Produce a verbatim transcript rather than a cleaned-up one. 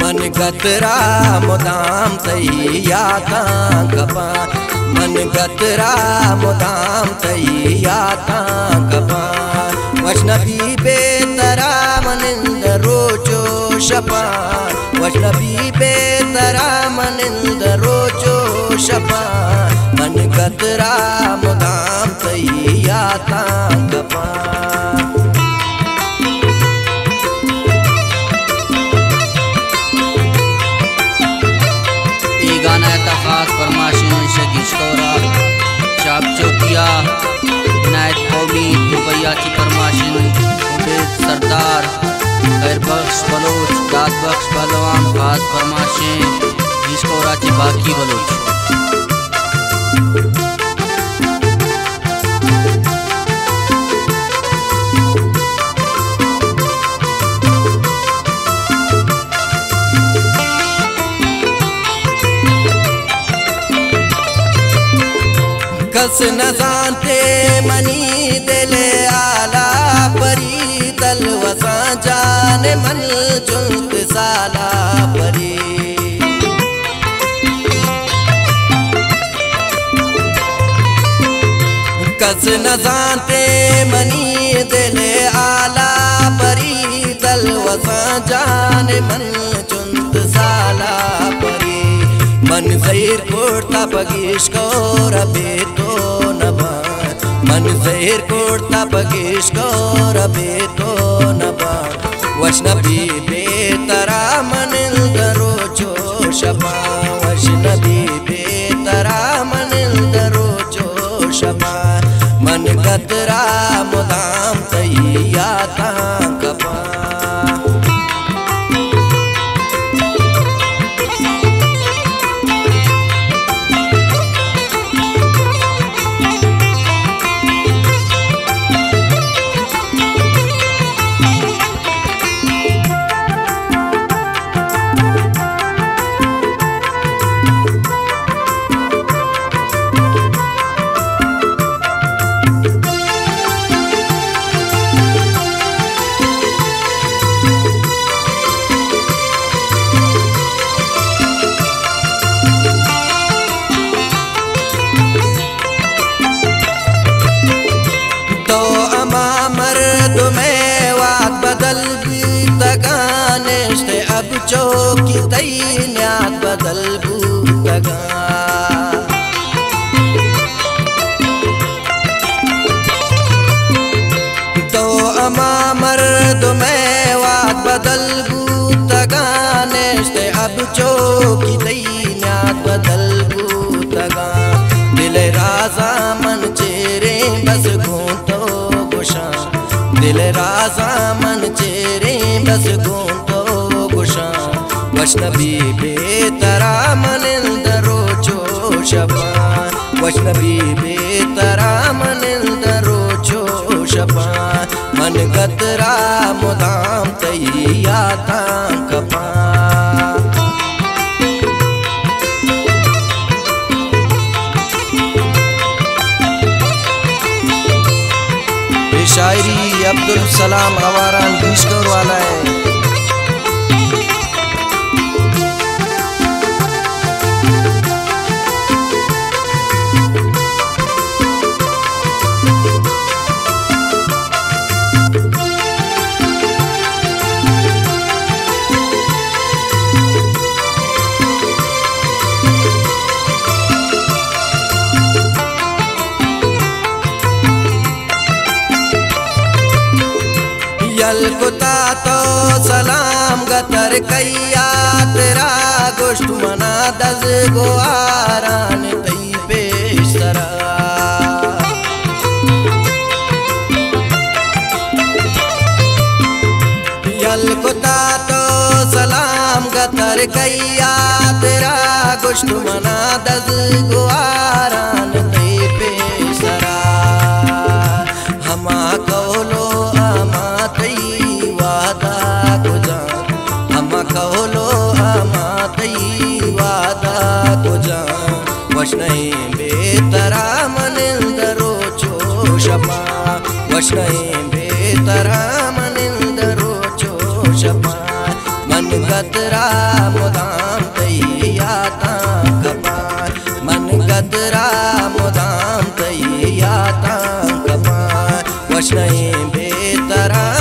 मन गतरा मुदाम तैया तां कपा, मन गतरा मुदाम तैया तां कपा। वचनबी बेतरा मनिंद रोचो शपा, वचनबी बेतरा मनिंद रोचो शपा। मन गतरा मुदाम तैया तां कपा। सरदार खैरबख्श बलोच, दादबख्श पहलवान खास फरमाशें जिसको राजी बाकी बलोच। कस न जानते मनी दिले आला परी वसा जाने मन चुंत साला परी। कस न जानते मनी दिल आला परी तल वसा जाने मन चुंत साला परी। मन जहर कोड़ता बगीश को रबे तो नबा, मन जहर कोड़ता बगीश को रबे तो नबा। वचनबी बेतरा मनिंद रोचो शबा, वचनबी बेतरा मनिंद रोचो शबा। मन गतरा मुदाम तैया तां कपा। चौकी तैन्यात बदल बूतगा, तो अमा मर्द में वात बदल बूतगा नेश्ते अब चौकी तैन्यात बदल बूतगा। दिल राजा मन चेरे बस घूंटो गुशा, दिल राजा मन चेरे बस घूंटो। वचनबी बेतरा मनिंद रोचो शबा, वचनबी बेतरा मनिंद रोचो शबा। मन गतरा मुदाम तैया तां कपा। शायरी अब्दुल सलाम हवारान बिश्कर वाला है। यलकुता तो सलाम गतर कैया तेरा गोष्ठ मना दस गो आरान तई बेसरा। यलकुता तो सलाम गतर कैया तेरा गोष्ठ मना दस गो आरान तई बेसरा। हमा कौलो अमा कौलो आमा तई वादा को जाऊं। वचनई बेतरा मनिंद रोचो शबा, वचनई बेतरा मनिंद रोचो शबा। मन गतरा दाता कमा वश नहीं बेतरा।